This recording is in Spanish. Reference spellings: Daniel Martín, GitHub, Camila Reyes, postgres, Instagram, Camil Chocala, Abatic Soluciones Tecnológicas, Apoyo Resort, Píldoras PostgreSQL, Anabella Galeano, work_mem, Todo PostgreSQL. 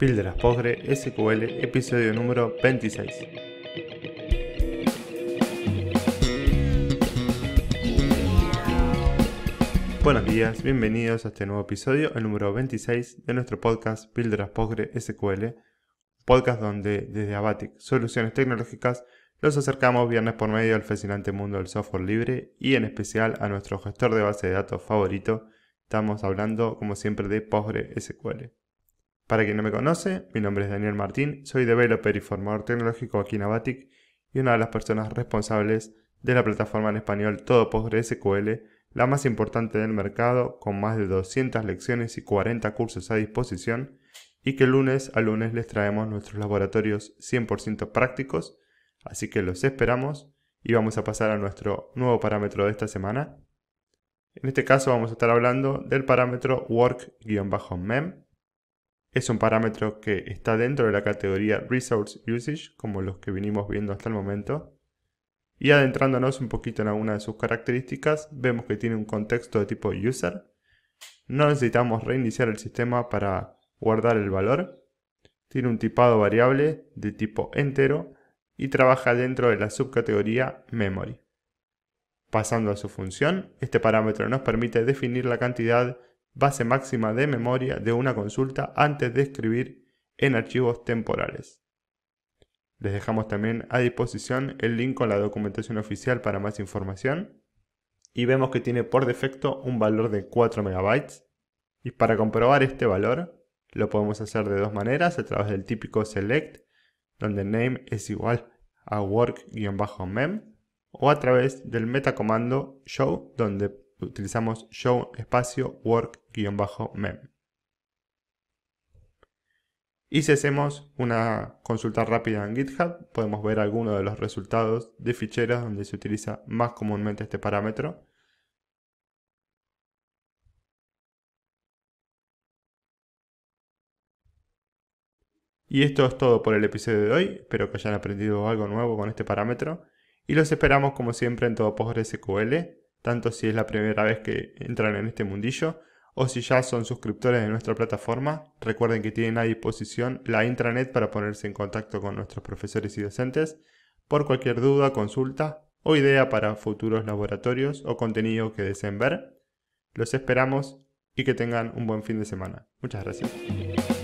Píldoras PostgreSQL, episodio número 26. Buenos días, bienvenidos a este nuevo episodio, el número 26 de nuestro podcast Píldoras PostgreSQL, podcast donde desde Abatic Soluciones Tecnológicas los acercamos viernes por medio al fascinante mundo del software libre y en especial a nuestro gestor de base de datos favorito. Estamos hablando, como siempre, de PostgreSQL. Para quien no me conoce, mi nombre es Daniel Martín, soy developer y formador tecnológico aquí en Abatic y una de las personas responsables de la plataforma en español Todo PostgreSQL, la más importante del mercado, con más de 200 lecciones y 40 cursos a disposición, y que lunes a lunes les traemos nuestros laboratorios 100% prácticos, así que los esperamos y vamos a pasar a nuestro nuevo parámetro de esta semana. En este caso vamos a estar hablando del parámetro work_mem. Es un parámetro que está dentro de la categoría Resource Usage, como los que vinimos viendo hasta el momento. Y adentrándonos un poquito en alguna de sus características, vemos que tiene un contexto de tipo User. No necesitamos reiniciar el sistema para guardar el valor. Tiene un tipado variable de tipo entero y trabaja dentro de la subcategoría Memory. Pasando a su función, este parámetro nos permite definir la cantidad base máxima de memoria de una consulta antes de escribir en archivos temporales. Les dejamos también a disposición el link con la documentación oficial para más información. Y vemos que tiene por defecto un valor de 4 MB. Y para comprobar este valor lo podemos hacer de dos maneras, a través del típico select, donde name es igual a work_mem, o a través del metacomando show, donde utilizamos show espacio work_mem. Y si hacemos una consulta rápida en GitHub, podemos ver algunos de los resultados de ficheros donde se utiliza más comúnmente este parámetro. Y esto es todo por el episodio de hoy. Espero que hayan aprendido algo nuevo con este parámetro. Y los esperamos como siempre en Todo PostgreSQL, tanto si es la primera vez que entran en este mundillo o si ya son suscriptores de nuestra plataforma. Recuerden que tienen a disposición la intranet para ponerse en contacto con nuestros profesores y docentes por cualquier duda, consulta o idea para futuros laboratorios o contenido que deseen ver. Los esperamos y que tengan un buen fin de semana. Muchas gracias.